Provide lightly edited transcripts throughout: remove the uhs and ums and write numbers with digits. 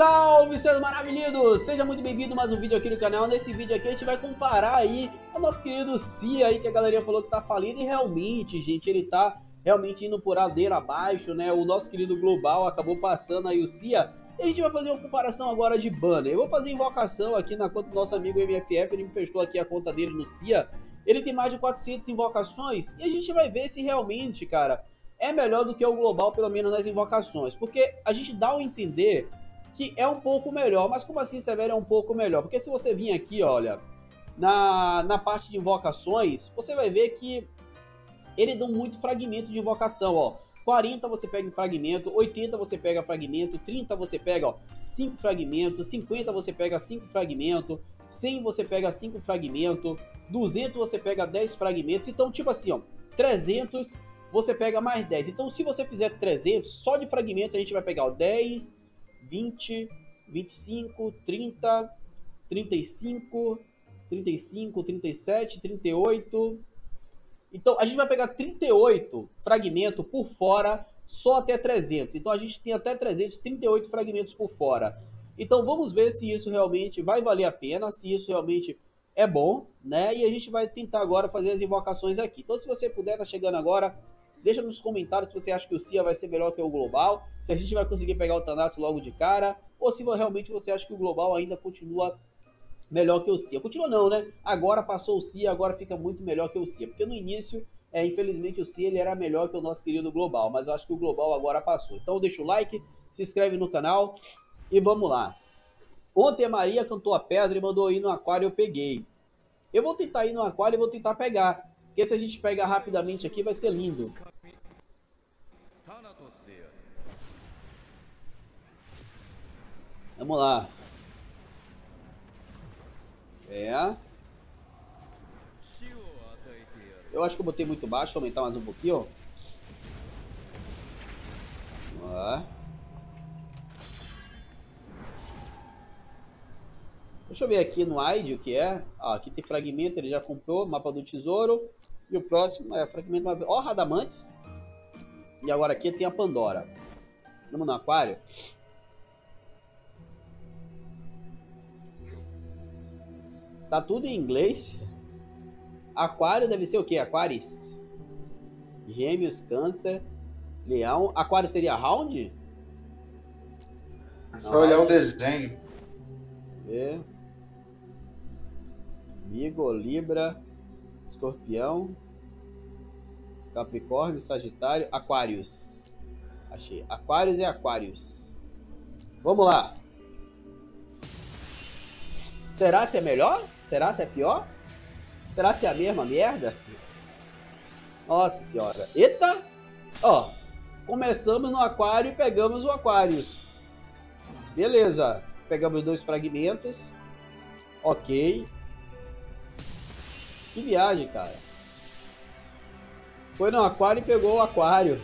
Salve, seus maravilhidos! Seja muito bem-vindo a mais um vídeo aqui no canal. Nesse vídeo aqui a gente vai comparar aí o nosso querido SEA aí, que a galerinha falou que tá falindo, e realmente, gente, ele tá realmente indo por ladeira abaixo, né? O nosso querido Global acabou passando aí o SEA. E a gente vai fazer uma comparação agora de banner. Eu vou fazer invocação aqui na conta do nosso amigo MFF, ele me prestou aqui a conta dele no SEA. Ele tem mais de 400 invocações e a gente vai ver se realmente, cara, é melhor do que o Global, pelo menos nas invocações. Porque a gente dá a entender que é um pouco melhor, mas como assim, Severo, é um pouco melhor? Porque se você vir aqui, olha, na parte de invocações, você vai ver que ele dá muito fragmento de invocação, ó. 40 você pega em fragmento, 80 você pega fragmento, 30 você pega, ó, 5 fragmentos, 50 você pega 5 fragmentos, 100 você pega 5 fragmentos, 200 você pega 10 fragmentos, então tipo assim, ó, 300 você pega mais 10. Então se você fizer 300, só de fragmento a gente vai pegar, ó, 10... 20, 25, 30, 35, 35, 37, 38. Então a gente vai pegar 38 fragmentos por fora, só até 300. Então a gente tem até 338 fragmentos por fora. Então vamos ver se isso realmente vai valer a pena, se isso realmente é bom, né? E a gente vai tentar agora fazer as invocações aqui. Então se você puder, tá chegando agora, deixa nos comentários se você acha que o SEA vai ser melhor que o Global, se a gente vai conseguir pegar o Thanatos logo de cara, ou se realmente você acha que o Global ainda continua melhor que o SEA. Continua não, né? Agora passou o SEA, agora fica muito melhor que o SEA. Porque no início, infelizmente, o SEA ele era melhor que o nosso querido Global, mas eu acho que o Global agora passou. Então deixa o like, se inscreve no canal e vamos lá. Ontem a Maria cantou a pedra e mandou ir no aquário, eu peguei. Eu vou tentar ir no aquário e vou tentar pegar. Porque se a gente pega rapidamente aqui, vai ser lindo. Vamos lá. Eu acho que eu botei muito baixo, vou aumentar mais um pouquinho, ó. Vamos lá. Deixa eu ver aqui no ID o que é. Ah, aqui tem fragmento, ele já comprou, mapa do tesouro. E o próximo é fragmento... Ó, Radamantis. E agora aqui tem a Pandora. Vamos no aquário. Tá tudo em inglês. Aquário deve ser o quê? Aquários. Gêmeos, câncer, leão. Aquário seria round? Só olhar o desenho. Ver. Vigo, Libra, Escorpião, Capricórnio, Sagitário, Aquários. Achei. Aquários e Aquários. Vamos lá. Será se é melhor? Será se é pior? Será se é a mesma merda? Nossa senhora. Eita! Ó, começamos no aquário e pegamos o Aquários. Beleza. Pegamos 2 fragmentos. Ok. Que viagem, cara. Foi no aquário e pegou o aquário.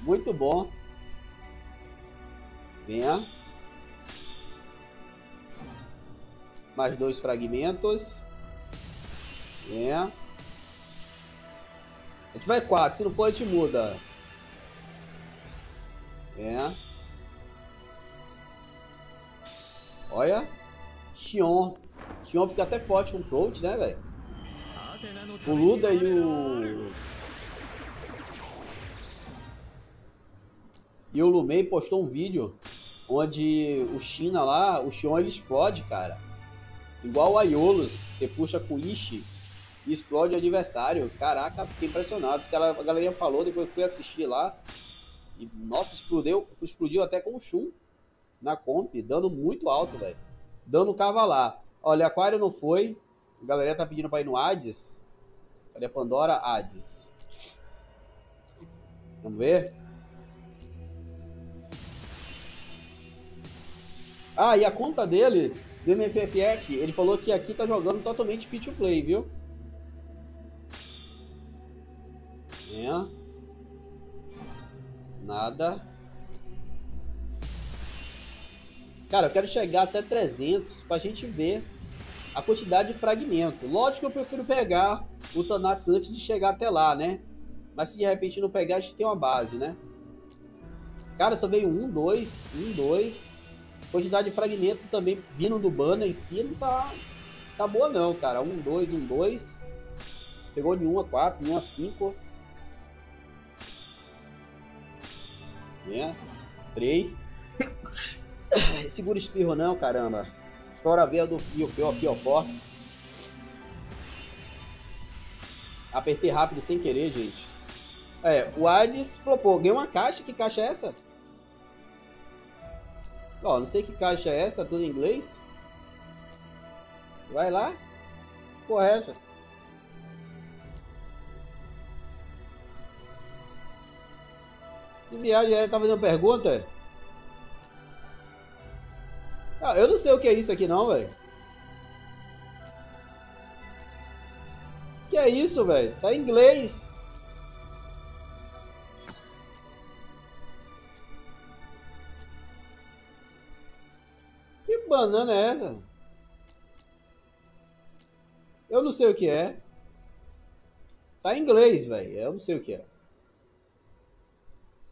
Muito bom. Venha. Mais 2 fragmentos. Venha. A gente vai 4. Se não for, a gente muda. Venha. Olha. Xiong. Xiong fica até forte com o coach, né, velho? O Luda e o... E o Lumei postou um vídeo onde o China lá, o Xiong, ele explode, cara. Igual o Aiolos, você puxa com o Ishi e explode o adversário. Caraca, fiquei impressionado. A galerinha falou, depois fui assistir lá. E, nossa, explodiu até com o Shun na comp, dando muito alto, velho. Dando cavalar. Olha, aquário não foi. A galera tá pedindo pra ir no Hades. Cadê a Pandora? Hades. Vamos ver. Ah, e a conta dele, do MFF, ele falou que aqui tá jogando totalmente free to play, viu? Nada. Cara, eu quero chegar até 300 pra gente ver a quantidade de fragmento. Lógico que eu prefiro pegar o Thanatos antes de chegar até lá, né? Mas se de repente não pegar, a gente tem uma base, né? Cara, só veio 1, 2, 1, 2, Quantidade de fragmento também vindo do banner em si não tá boa não, cara. 1, 2, 1, 2. Pegou de 1 a 4, de 1 a 5. Né? 3. Segura espirro não, caramba. Estoura a veia do fio, pior. Apertei rápido sem querer, gente. É, o Hades flopou. Ganhei uma caixa. Que caixa é essa? Ó, não sei que caixa é essa. Tá tudo em inglês. Vai lá. Porra, é essa? Que viagem é? Tá fazendo pergunta? Ah, eu não sei o que é isso aqui não, velho. Que é isso, velho? Tá em inglês. Que banana é essa? Eu não sei o que é. Tá em inglês, velho. Eu não sei o que é.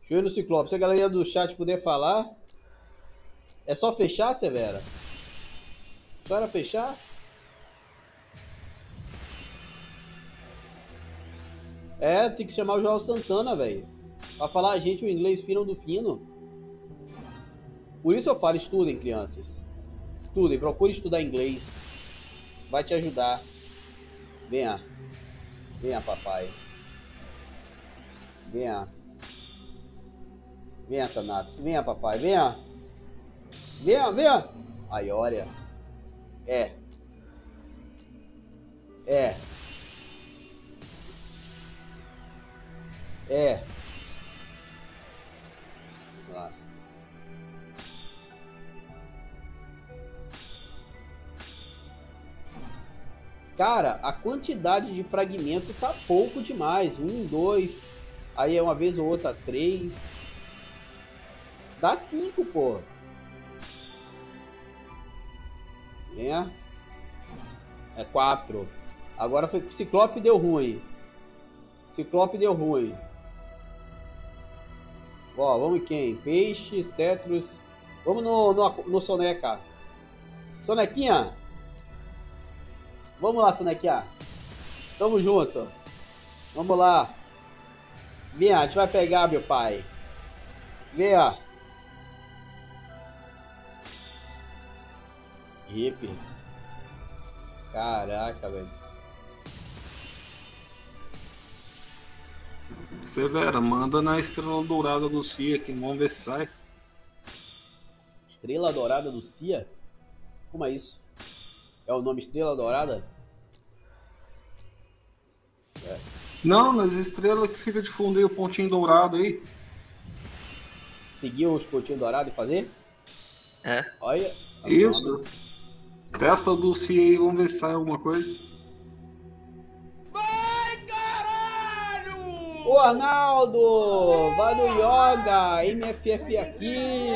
Joelho no Ciclope. Se a galera do chat puder falar... É só fechar, Severa? Só era fechar? É, tem que chamar o João Santana, velho. Pra falar a gente o inglês fino do fino. Por isso eu falo, estudem, crianças. Estudem, procure estudar inglês. Vai te ajudar. Venha. Venha, papai. Venha. Venha, Thanatos. Venha, papai. Venha. Venha, venha! Aí, olha. É. É. É. Claro. Cara, a quantidade de fragmento tá pouco demais. 1, 2. Aí é uma vez ou outra 3. Dá 5, pô. Venha. É 4. Agora foi que o Ciclope deu ruim. Ciclope deu ruim. Ó, vamos em quem? Peixe, cetros. Vamos no Soneca. Sonequinha. Vamos lá, Sonequinha. Tamo junto. Vamos lá. Venha, a gente vai pegar, meu pai. Venha. Hippie. Caraca, velho. Severa, manda na estrela dourada do SEA que vamos ver se sai. Estrela dourada do SEA? Como é isso? É o nome estrela dourada? É. Não, mas estrela que fica de fundo aí, o pontinho dourado aí. Seguir os pontinhos dourados e fazer? É. Olha. Isso. Testa do SEA aí, vamos ver se sai alguma coisa. Vai, caralho! O Arnaldo! Vai no Yoga! MFF aqui!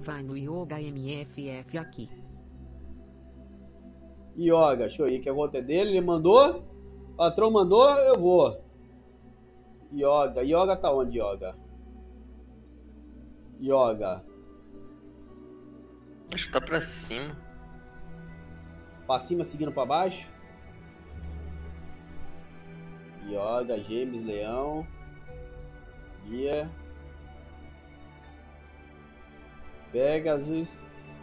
Vai no Yoga, MFF aqui. Yoga, deixa eu ir, que a volta é dele. Ele mandou? O patrão mandou? Eu vou. Yoga. Yoga tá onde, Yoga? Yoga. Acho que tá pra cima. Pra cima, seguindo pra baixo? Yoga, Gêmeos, Leão. Guia. Pegasus.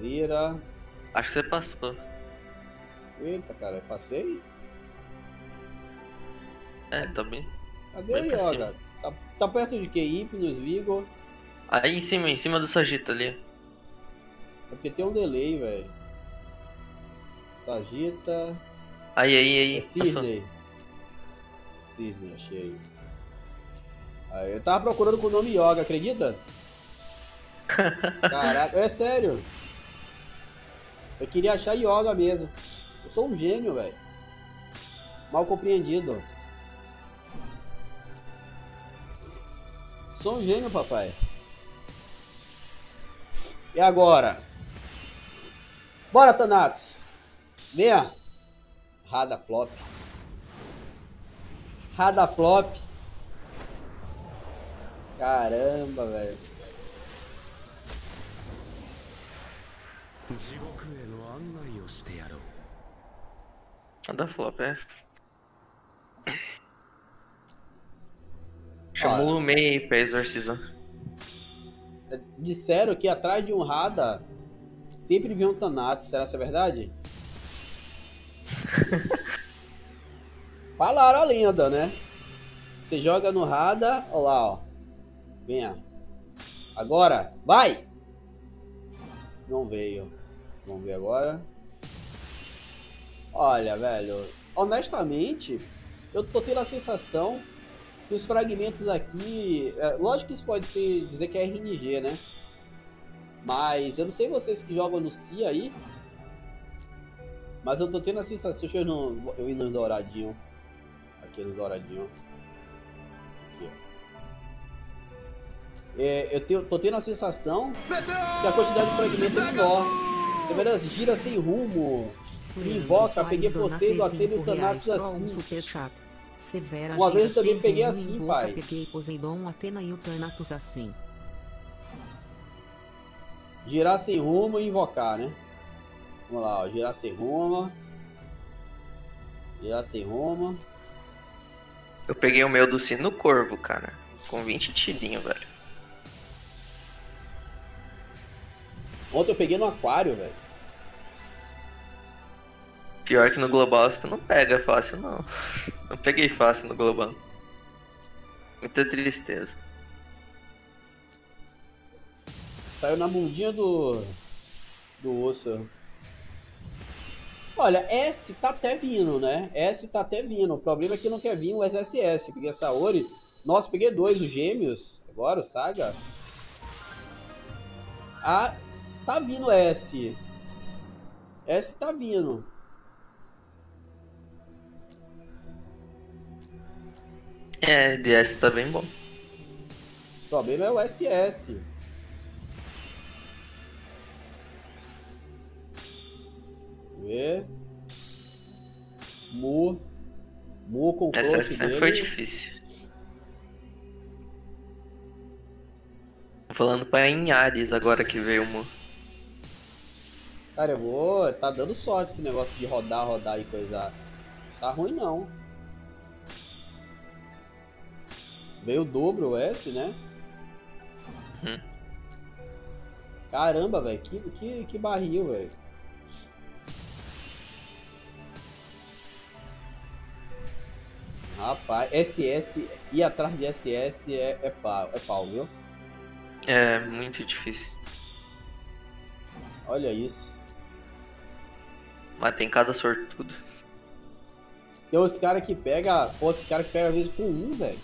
Lira. Acho que você passou. Eita, cara, eu passei? É, tá bem. Cadê bem o Yoga? Tá perto de que? Hipnos, Vigor. Aí em cima do Sagita ali. É porque tem um delay, velho. Sagita. Aí. É Cisne. Passou. Cisne, achei. Aí, eu tava procurando com o nome Yoga, acredita? Caraca, é sério. Eu queria achar Yoga mesmo. Eu sou um gênio, velho. Mal compreendido. Sou um gênio, papai. E agora? Bora, Thanatos! Venha! Radaflop. Radaflop. Caramba, velho. Nada flop, é. Chamou o Lumei pra exorcizar. Disseram que atrás de um Rada sempre vem um Thanatos. Será que é verdade? Falaram a lenda, né? Você joga no Rada, olha lá, ó. Venha. Agora, vai! Não veio. Vamos ver agora. Olha, velho, honestamente, eu tô tendo a sensação que os fragmentos aqui... É, lógico que isso pode ser, dizer que é RNG, né? Mas eu não sei vocês que jogam no SEA aí, mas eu tô tendo a sensação... Deixa eu ir no, douradinho. Aqui no douradinho. Isso aqui, ó. É, tô tendo a sensação que a quantidade de fragmentos é menor. Você apenas gira sem rumo. Me invoca, peguei Poseidon, Atena e o Thanatos assim. Uma vez eu também peguei assim, pai. Peguei Poseidon, Atena e o Thanatos assim. Girar sem rumo e invocar, né? Vamos lá, ó. Girar sem rumo. Girar sem rumo. Eu peguei o meu do Sino Corvo, cara. Com 20 tirinhos, velho. Ontem eu peguei no aquário, velho. Pior que no global você não pega fácil, não. Não peguei fácil no global. Muita tristeza. Saiu na mundinha do osso. Olha, S tá até vindo, né? S tá até vindo. O problema é que não quer vir o SSS. Eu peguei a Saori. Nossa, peguei dois, os gêmeos. Agora o Saga. Ah... Tá vindo S. S tá vindo. É, DS tá bem bom. O problema é o SS. Vê. Mu com o SS sempre foi difícil. Tô falando pra em Aries agora que veio o Mu. Cara, eu vou... Tá dando sorte esse negócio de rodar e coisar. Tá ruim, não. Veio o dobro o S, né? Caramba, velho. Que barril, velho. Rapaz, SS... Ir atrás de SS é pau, viu? É, muito difícil. Olha isso. Mas tem cada sortudo. Tem os caras que pega. Outro cara que pega às vezes com um, velho.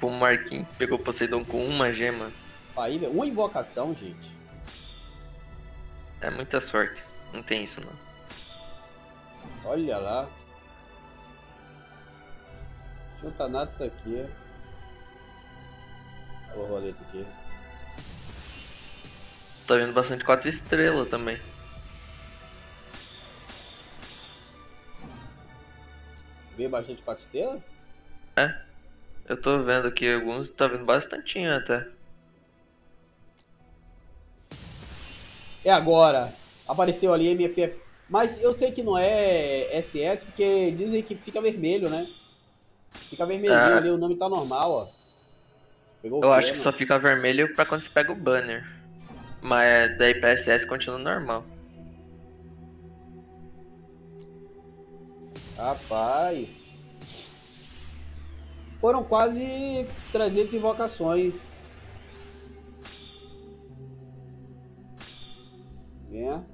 Pô, Marquinhos pegou Poseidon com uma gema. Aí, uma invocação, gente. É muita sorte. Não tem isso, não. Olha lá. Deixa eu tanar isso aqui. Olha o roleta aqui. Tá vendo bastante 4 estrelas também. Veio bastante 4 estrelas? É. Eu tô vendo aqui alguns, tá vendo bastantinho até. É agora. Apareceu ali MFF. Mas eu sei que não é SS, porque dizem que fica vermelho, né? Fica vermelhinho ali, o nome tá normal, ó. Pegou eu acho que só fica vermelho pra quando você pega o banner. Mas daí PSS continua normal. Rapaz. Foram quase 300 invocações. Vem.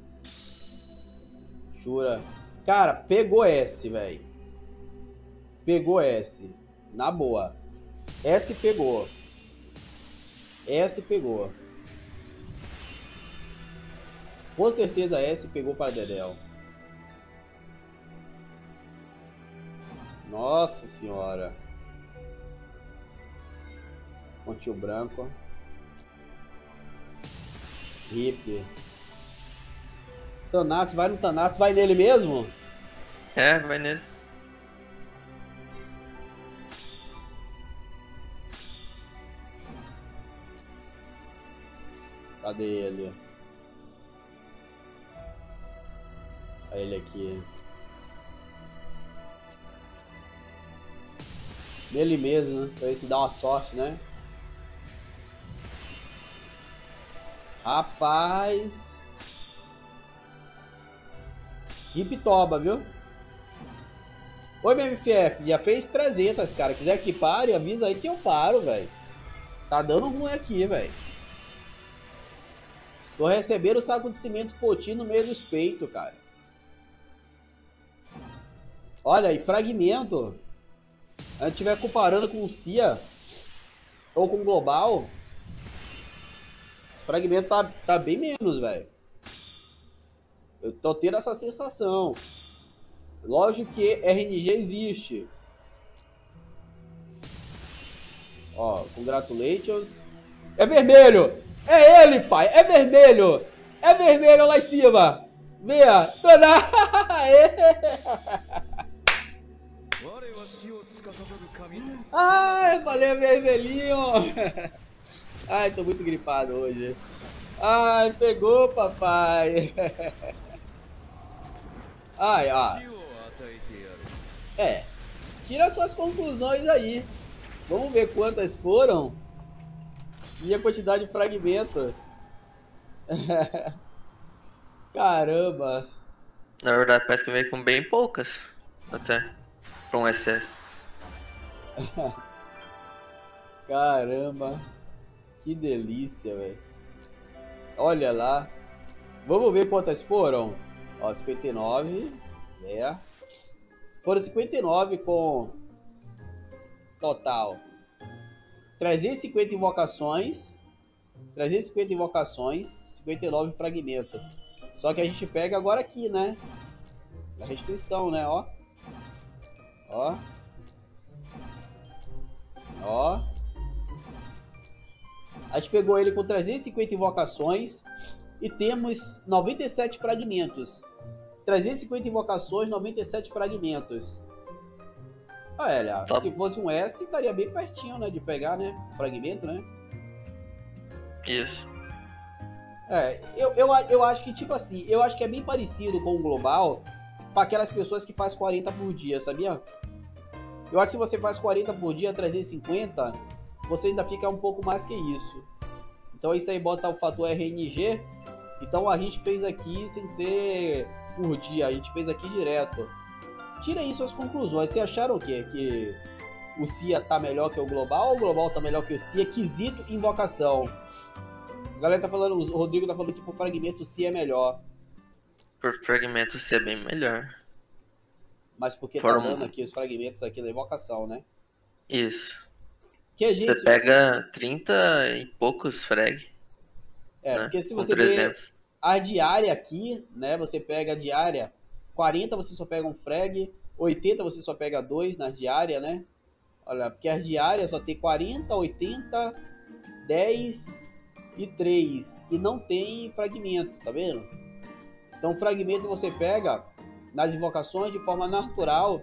Jura. Cara, pegou S, velho. Pegou S. Na boa. S pegou. S pegou. Com certeza S pegou para Dedel. Nossa senhora. Pontinho branco. Hip. Thanatos, vai no Thanatos, vai nele mesmo? É, vai nele. Cadê ele? Olha ele aqui. Nele mesmo, né? Pra ver se dá uma sorte, né? Rapaz... Riptoba, viu? Oi, MFF. Já fez 300, cara. Quiser que pare, avisa aí que eu paro, velho. Tá dando ruim aqui, velho. Tô recebendo o saco de cimento poti no meio dos peitos, cara. Olha aí, fragmento. A gente estiver comparando com o SEA ou com o Global, o fragmento tá bem menos, velho. Eu tô tendo essa sensação. Lógico que RNG existe. Ó, congratulations. É vermelho! É ele, pai! É vermelho! É vermelho lá em cima! Veja! Ai, eu falei vermelhinho! Ai, tô muito gripado hoje. Ai, pegou, papai! Ai, ó. É. Tira suas conclusões aí. Vamos ver quantas foram. E a quantidade de fragmento. Caramba. Na verdade, parece que veio com bem poucas. Até. Pra um excesso. Caramba. Que delícia, velho. Olha lá. Vamos ver quantas foram. Ó, 59, é. Foram 59 com total 350 invocações, 350 invocações, 59 fragmentos. Só que a gente pega agora aqui, né? A restrição, né? Ó, ó, ó. A gente pegou ele com 350 invocações. E temos 97 fragmentos. 350 invocações, 97 fragmentos. Olha, top. Se fosse um S, estaria bem pertinho, né? De pegar, né? Fragmento, né? Isso. É, eu acho que, tipo assim, eu acho que é bem parecido com o Global para aquelas pessoas que fazem 40 por dia, sabia? Eu acho que se você faz 40 por dia, 350, você ainda fica um pouco mais que isso. Então isso aí bota o fator RNG. Então a gente fez aqui sem ser por dia, a gente fez aqui direto. Tira aí suas conclusões. Vocês acharam o quê? Que o SEA tá melhor que o Global ou o Global tá melhor que o SEA? Quesito invocação. A galera tá falando, o Rodrigo tá falando que por fragmento o SEA é melhor. Por fragmento o SEA é bem melhor. Mas porque tá dando aqui os fragmentos aqui da invocação, né? Isso. Que gente, você pega 30 e poucos frag. É, né? Porque se você vê a diária aqui, né? Você pega a diária, 40 você só pega um frag, 80 você só pega 2 na diária, né? Olha, porque as diárias só tem 40, 80, 10 e 3. E não tem fragmento, tá vendo? Então fragmento você pega nas invocações de forma natural,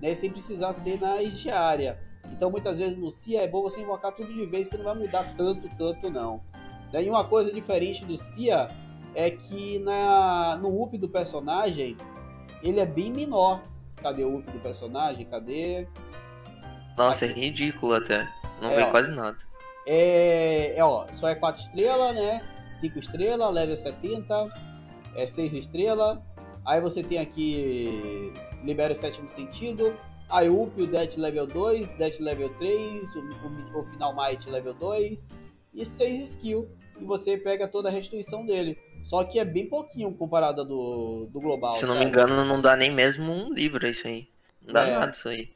né? Sem precisar ser nas diárias. Então, muitas vezes no SEA é bom você invocar tudo de vez, que não vai mudar tanto, não. E uma coisa diferente do SEA é que no up do personagem, ele é bem menor. Cadê o up do personagem? Cadê? Nossa, aqui. É ridículo até. Não vem quase nada. Ó, só é 4 estrelas, né? 5 estrelas, level 70, 6 estrelas. Aí você tem aqui, libera o 7º sentido. Aí o up, o Death level 2, Death level 3, o Final Might level 2 e 6 skill. E você pega toda a restituição dele. Só que é bem pouquinho comparado a do Global. Se não me engano, não dá nem mesmo um livro isso aí. Não dá nada isso aí.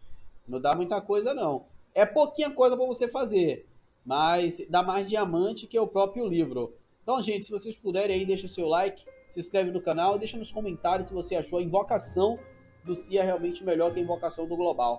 Não dá muita coisa não. É pouquinha coisa pra você fazer. Mas dá mais diamante que o próprio livro. Então, gente, se vocês puderem aí, deixa o seu like, se inscreve no canal, deixa nos comentários se você achou a invocação do SEA realmente melhor que a invocação do Global.